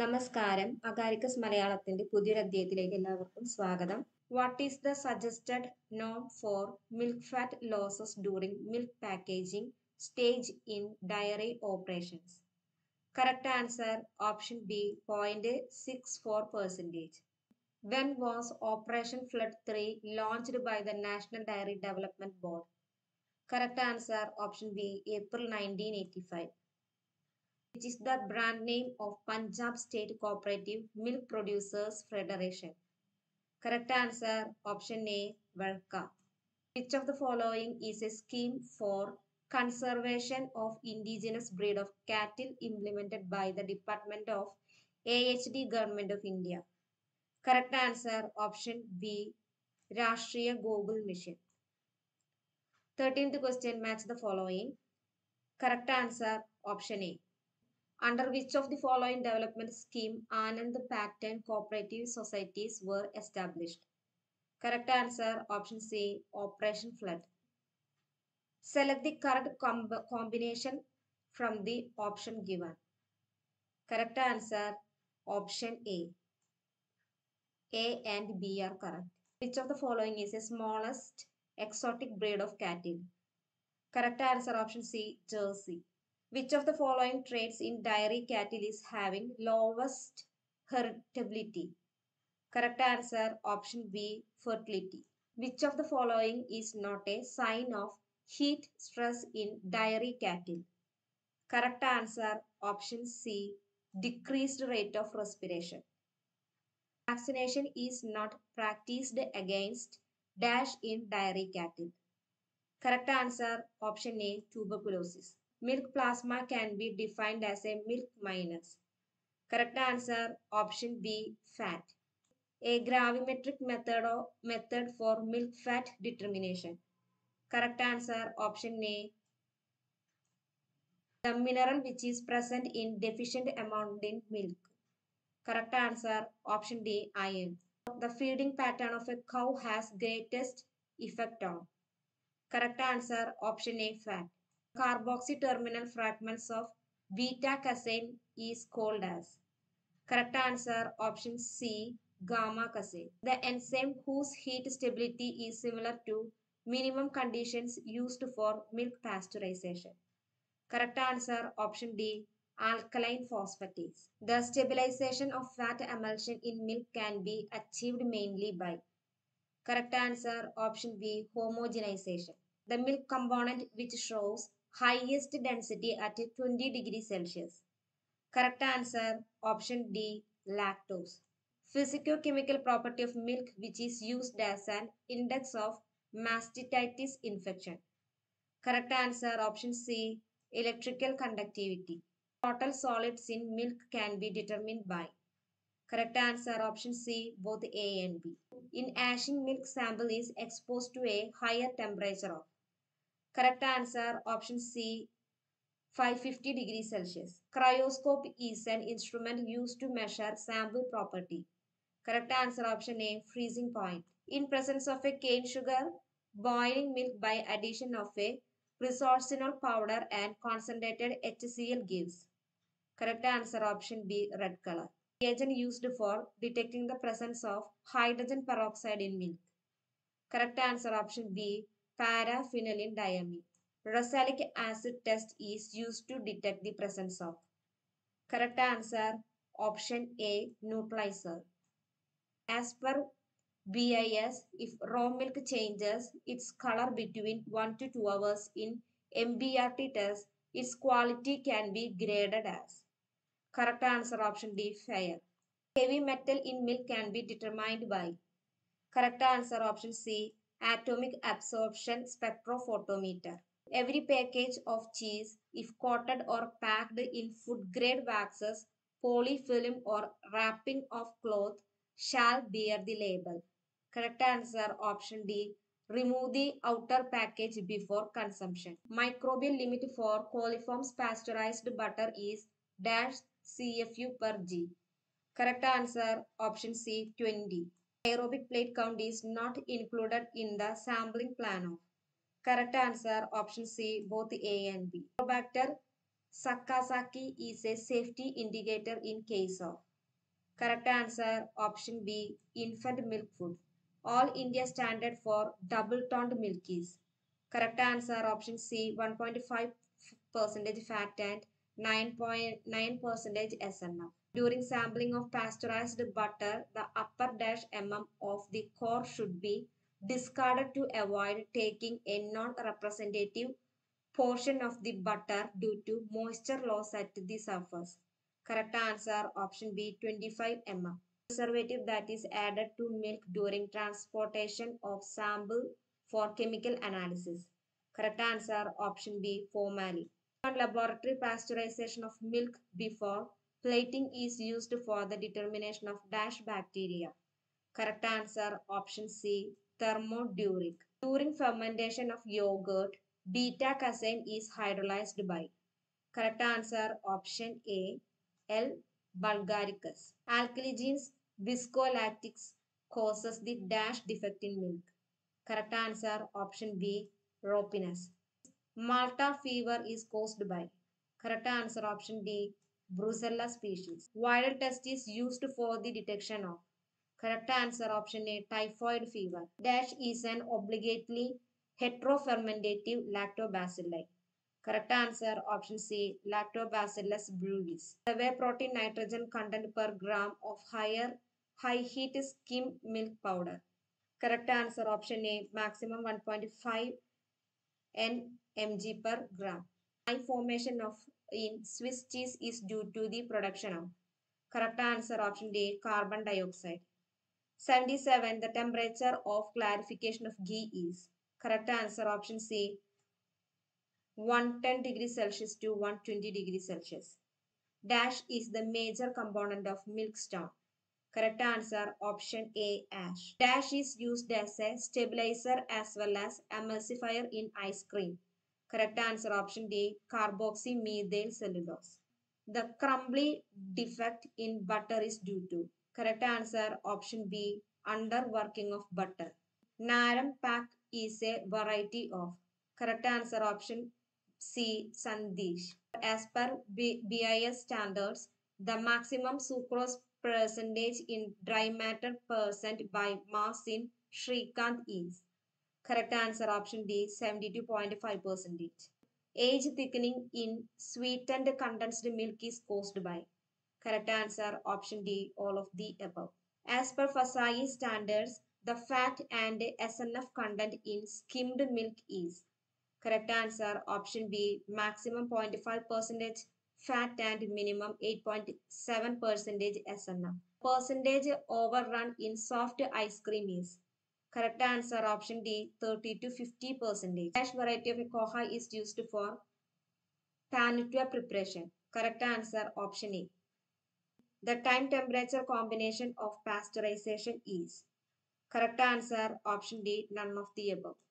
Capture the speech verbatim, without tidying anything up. നമസ്കാരം അഗാരിക്കസ് മലയാളത്തിന്റെ പുതിയൊരു അധ്യായത്തിലേക്ക് എല്ലാവർക്കും സ്വാഗതം. വാട്ട് ഈസ് ദ സജസ്റ്റഡ് നോം for milk fat losses during milk packaging stage in dairy operations? Correct answer option B point six four percentage. When was operation flood three launched by the national dairy development board? Correct answer option B April nineteen eighty five. Which is the brand name of Punjab State Cooperative Milk Producers Federation? Correct answer option A, Verka. Which of the following is a scheme for conservation of indigenous breed of cattle implemented by the Department of A H D Government of India? Correct answer option B, Rashtriya Gokul Mission. thirteenth question, match the following. Correct answer option A. Under which of the following development scheme Anand Pattern cooperative societies were established? Correct answer option C, Operation Flood. Select the correct com combination from the option given. Correct answer option A. A and B are correct. Which of the following is the smallest exotic breed of cattle? Correct answer option C, Jersey. Which of the following traits in dairy cattle is having lowest heritability? Correct answer option B, fertility. Which of the following is not a sign of heat stress in dairy cattle? Correct answer option C, decreased rate of respiration. Vaccination is not practiced against dash in dairy cattle. Correct answer option A, tuberculosis. Milk plasma can be defined as a milk minus. Correct answer option B, fat. A gravimetric method or method for milk fat determination. Correct answer option A. The mineral which is present in deficient amount in milk. Correct answer option D, iron. The feeding pattern of a cow has greatest effect on. Correct answer option A, fat. Carboxy terminal fragments of beta-casein is called as? Correct answer option C, gamma-casein. The enzyme whose heat stability is similar to minimum conditions used for milk pasteurization. Correct answer option D, alkaline phosphatase. The stabilization of fat emulsion in milk can be achieved mainly by? Correct answer option B, homogenization. The milk component which shows highest density at twenty degrees Celsius. Correct answer option D, lactose. Physicochemical property of milk which is used as an index of mastitis infection. Correct answer option C, electrical conductivity. Total solids in milk can be determined by? Correct answer option C, both A and B. In ashing milk sample is exposed to a higher temperature of? Correct answer option C, five hundred fifty degrees Celsius. Cryoscope is an instrument used to measure sample property. Correct answer option A, freezing point. In presence of a cane sugar, boiling milk by addition of a resorcinol powder and concentrated HCl gives? Correct answer option B, red color. Agent used for detecting the presence of hydrogen peroxide in milk. Correct answer option B, paraphenylenediamine. Rosalic acid test is used to detect the presence of? Correct answer option A, neutralizer. As per B I S, if raw milk changes its color between one to two hours in M B R T test, its quality can be graded as? Correct answer option D, fair. Heavy metal in milk can be determined by? Correct answer option C, atomic absorption spectrophotometer. Every package of cheese, if coated or packed in food grade waxes, polyfilm or wrapping of cloth, shall bear the label. Correct answer option D, remove the outer package before consumption. Microbial limit for coliforms pasteurized butter is dash C F U per G. Correct answer option C, twenty. Aerobic plate count is not included in the sampling plan of? Correct answer option C, both A and B. Probacter sakazaki is a safety indicator in case of? Correct answer option B, infant milk food. All India standard for double-toned milk is. Correct answer option C, one point five percent fat and nine point nine percent S N M. During sampling of pasteurized butter, the upper dash mm of the core should be discarded to avoid taking a non-representative portion of the butter due to moisture loss at the surface. Correct answer option B, twenty-five millimeters. Preservative that is added to milk during transportation of sample for chemical analysis. Correct answer option B, formalin. On laboratory pasteurization of milk before plating is used for the determination of dash bacteria. Correct answer option C, thermoduric. During fermentation of yogurt, beta-casein is hydrolyzed by. Correct answer option A, L. bulgaricus. Alkaligenes viscolactics causes the dash defect in milk. Correct answer option B, ropiness. Malta fever is caused by. Correct answer option D, Brucella species. Viral test is used for the detection of. Correct answer option A, typhoid fever. Dash is an obligately heterofermentative lactobacilli. Correct answer option C, Lactobacillus brevis. Survey protein nitrogen content per gram of higher high heat skim milk powder. Correct answer option A, maximum one point five nanomolar per gram. High formation of in Swiss cheese is due to the production of. Correct answer option D, carbon dioxide. seventy-seven. The temperature of clarification of ghee is. Correct answer option C, one hundred ten degrees Celsius to one hundred twenty degrees Celsius. Dash is the major component of milk starch. Correct answer option A, ash. Dash is used as a stabilizer as well as emulsifier in ice cream. Correct answer option D, carboxymethyl cellulose. The crumbly defect in butter is due to. Correct answer option B, underworking of butter. Naram pack is a variety of. Correct answer option C, Sandesh. As per B I S standards, the maximum sucrose percentage in dry matter percent by mass in Shrikand is. Correct answer option D, seventy-two point five percent. Age thickening in sweetened condensed milk is caused by. Correct answer option D, all of the above. As per F S S A I standards, the fat and S N F content in skimmed milk is. Correct answer option B, maximum zero point five percent fat and minimum eight point seven percent S N M. Percentage overrun in soft ice cream is. Correct answer option D, thirty to fifty percent. Dash variety of koha is used for pantwa preparation. Correct answer option A. The time temperature combination of pasteurization is. Correct answer option D, none of the above.